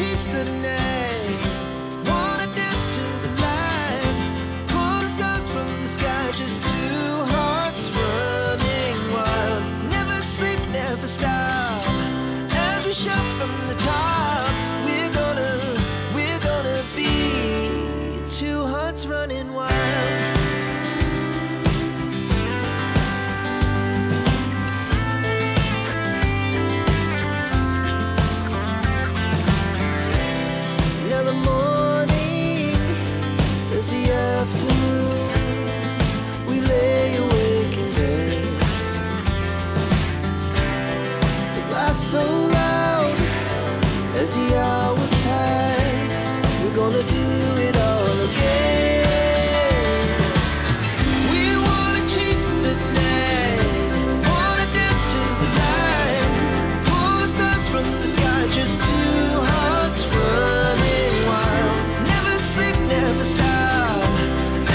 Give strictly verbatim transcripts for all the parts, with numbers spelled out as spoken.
Chase the night, wanna dance to the light, pull the stars from the sky, just two hearts running wild. Never sleep, never stop, as we shout from the top. We're gonna, we're gonna be two hearts running wild. So loud as the hours pass, we're gonna do it all again. We wanna chase the night, wanna dance to the light, pull the stars from the sky, just two hearts running wild. Never sleep, never stop,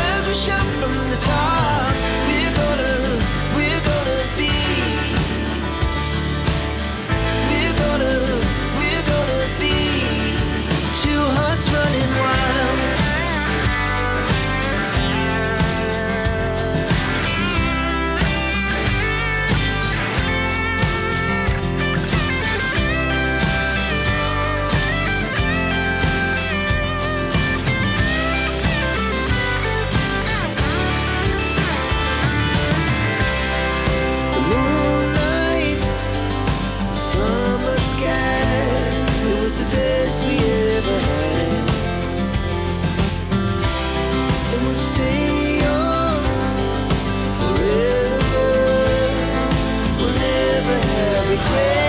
as we shout from the top. We're gonna, we're gonna be. We're